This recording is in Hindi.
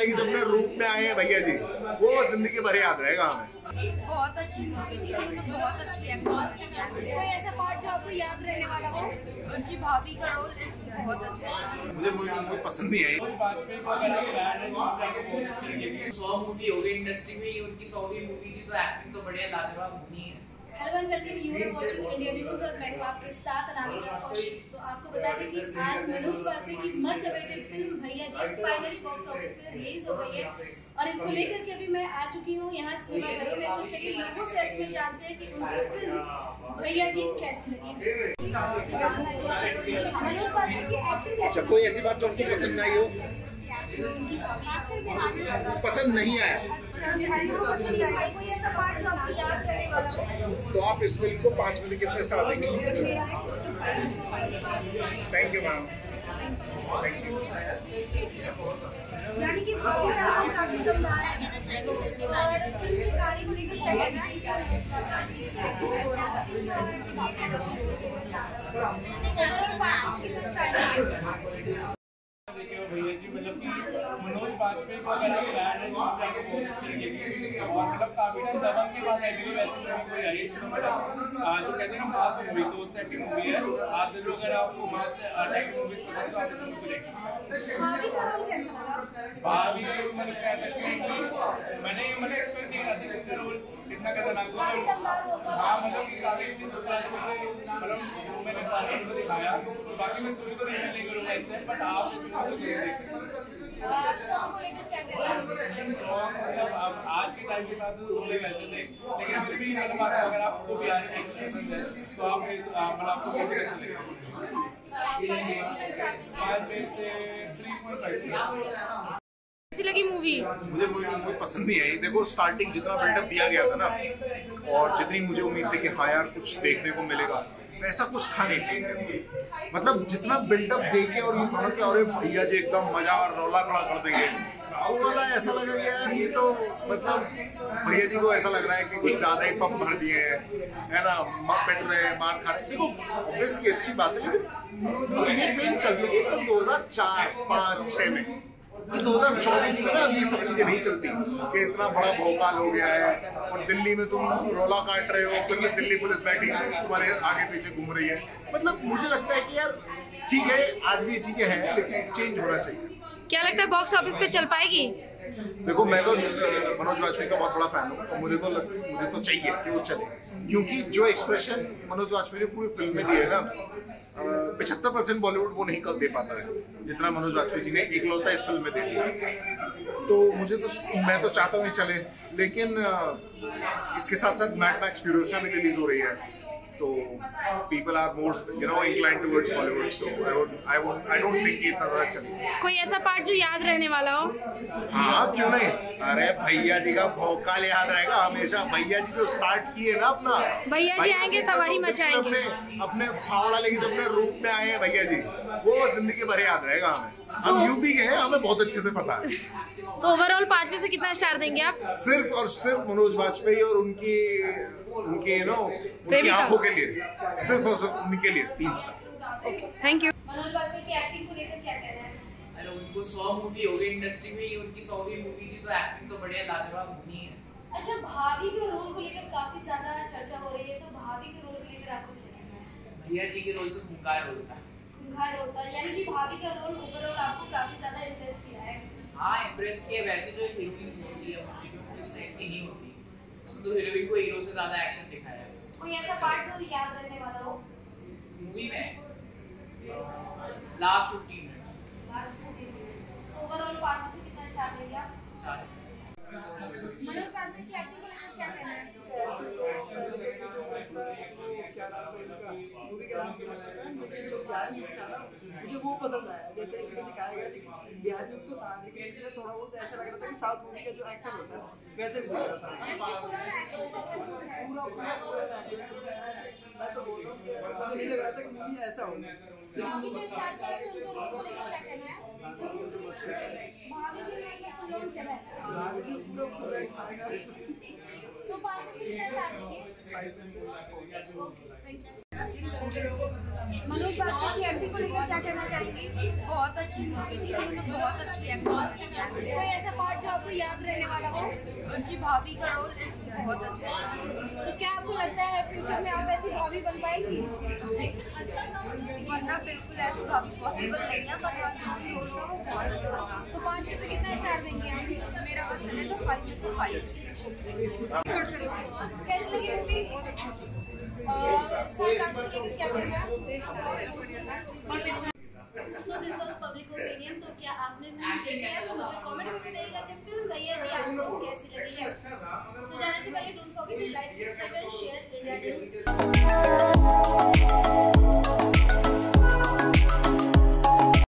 लेकिन अपने रूप में आए हैं भैया जी, वो जिंदगी भर याद रहेगा हमें। बहुत अच्छी मूवी थी, बहुत अच्छी एक्टिंग। कोई ऐसा पार्ट जो आपको याद रहने वाला हो? उनकी भाभी का रोल बहुत अच्छा है। मुझे पसंद नहीं आई। वाजपेयी 100 मूवी हो गई इंडस्ट्री में, उनकी 100वीं मूवी थी, तो एक्टिंग तो बढ़िया लाजवाब होनी है। Hello welcome, you are watching India news और मैं हूं आपके साथ अनामिका कौशिक। तो आपको बता दें कि आज मनोज बाजपेयी की much awaited film Bhaiyya Ji finally box office पर रिलीज हो गई है और इसको लेकर के अभी मैं आ चुकी हूं यहां सिनेमाघरों में। तो चलिए लोगों से इसमें जानते हैं कि उनको फिल्म भैया जी कैसी लगी। मनोज बाजपेयी की एक्टिंग, अच्छा कोई ऐसी बात जो आपको पसंद नहीं हो? पसंद नहीं आया? कोई ऐसा पार्ट जो आपको याद रहने वाला हो? तो आप इस फिल्म को 5 में से कितने स्टार देंगे? Thank you ma'am, thank you. यानी कि भाभी का रोल काफी दमदार है और फिल्म कारी को लेकर क्या है? भैया जी मतलब मनोज बाजपेयी को मतलब काफी टाइम दबंग के बाद जो कहते हैं ना मास मूवी, तो सेकंड मूवी है। आप जरूर अगर आपको मास मूवीज पसंद है तो आप देख सकते हैं। भाभी का रोल मतलब कह सकते हैं कि मैंने एक्सपेक्ट नहीं किया था रोल इतना खतरनाक होगा। हाँ मतलब काफी मतलब दिखाया, बाकी मैं स्टोरी तो नहीं करूँगा इस टाइम, बट आप आज के टाइम के साथ वैसे थे, लेकिन फिर भी अगर आपको बिहारी पसंद है तो आप आपको कैसी लगी मूवी? मुझे पसंद नहीं आई। देखो स्टार्टिंग जितना बिल्डअप दिया गया था ना और जितनी मुझे उम्मीद थी कि हाँ यार कुछ देखने को मिलेगा, ऐसा कुछ था नहीं। मतलब जितना बिल्डअप देके और ये कहा कि अरे भैया जी एकदम मजा और रौला खड़ा कर देंगे, वाला ऐसा लगा कि यार ये तो मतलब भैया जी को ऐसा लग रहा है कि कुछ ज्यादा ही पंप भर दिए है ना, पिट रहे हैं, मार खा रहे। देखो ऑब्वियसली अच्छी बात है, लेकिन ये फिल्म चल रही है सन 2004-5-6 में। 2024 में ना ये सब चीजें नहीं चलती कि इतना बड़ा भोकाल हो गया है और दिल्ली में तुम रोला काट रहे हो, फिर दिल्ली पुलिस बैठी तुम्हारे आगे पीछे घूम रही है। मतलब मुझे लगता है कि यार ठीक है आज भी ये चीजें हैं लेकिन चेंज होना चाहिए। क्या लगता है बॉक्स ऑफिस पे चल पाएगी? देखो मैं तो मनोज वाजपेयी का बहुत बड़ा फैन हूँ, तो मुझे तो चाहिए कि वो चले, क्योंकि जो एक्सप्रेशन मनोज वाजपेयी ने पूरी फिल्म में दिए ना 75% बॉलीवुड वो नहीं दे पाता है जितना मनोज वाजपेयी जी ने इकलौता इस फिल्म में दे दिया। तो मैं तो चाहता हूँ चले, लेकिन इसके साथ साथ मैड मैक्स फ्यूरियोसा भी रिलीज हो रही है, तो people are more inclined towards Bollywood, so I don't think ये इतना चले। कोई ऐसा पार्ट जो याद रहने वाला हो? हाँ क्यों नहीं, अरे भैया जी का भौकाल याद रहेगा हमेशा। भैया जी जो स्टार्ट किए ना अपना, भैया जी आएंगे तबाही मचाएंगे, अपने फावड़ा लेकिन अपने रूप में आए हैं भैया जी, वो जिंदगी भर याद रहेगा हमें। हम यूपी के हैं, हमें बहुत अच्छे से पता है। तो ओवरऑल 5 में से कितना स्टार देंगे आप? सिर्फ और सिर्फ मनोज वाजपेयी और उनकी यू नो उनकी आंखों के लिए, सिर्फ और सिर्फ उनके लिए 3 star. Okay thank you. Manoj Bajpayee की एक्टिंग को लेकर क्या कहना है? अरे उनको 100 मूवी हो गई इंडस्ट्री में, उनकी 100वीं मूवी थी, तो एक्टिंग तो बढ़िया लाजवाब होनी है। अच्छा भाभी के रोल को लेकर काफी ज्यादा चर्चा हो रही है, तो भाभी के रोल को लेकर आपको क्या कहना है? भैया जी के रोल से खूंखार होता है यानी कि भाभी का रोल ओवरऑल आपको काफी ज्यादा इंप्रेस किया है? हाँ इंप्रेस किया। वैसे जो हीरोइन होती है उनकी एक्टिंग नहीं होती, तो हीरोइन को हीरो से ज्यादा एक्शन दिखाया है। कोई ऐसा पार्ट जो याद रहने वाला हो मूवी में? Last 15 minute. ओवरऑल पार्ट से कितना स्टार देंगे आप? 4। मनोज बाजपेयी की एक्टिंग के लिए क्या कहना है? मूवी के नाम के बारे में मुझे वो पसंद आया जैसे इसमें दिखाया गया, लेकिन बिहार में उसको था लेकिन थोड़ा बहुत ऐसा लग रहा था कि साउथ मूवी का जो एक्शन होता है वैसे भी पूरा नहीं लग रहा था कि मूवी ऐसा हो। जो स्टार्ट है मनोज बाजपेयी की एक्टिंग को लेकर क्या कहना चाहेंगे? बहुत अच्छी मूवी थी, बहुत अच्छी एक्टिंग। कोई ऐसा आपको याद रहने वाला हो? उनकी भाभी का रोल इसमें बहुत अच्छा है। तो क्या आपको लगता है फ्यूचर में आप ऐसी भाभी बन पाएंगी? वरना बिल्कुल ऐसी भाभी पॉसिबल नहीं है, पर जो भी रोल था वो बहुत अच्छा था। तो 5 में से कितना स्टार देंगे आप? मेरा क्वेश्चन है तो 5 में से 5। कैसी लगी movie? So this was public opinion. तो क्या आपने मुझे कमेंट में बताइएगा कि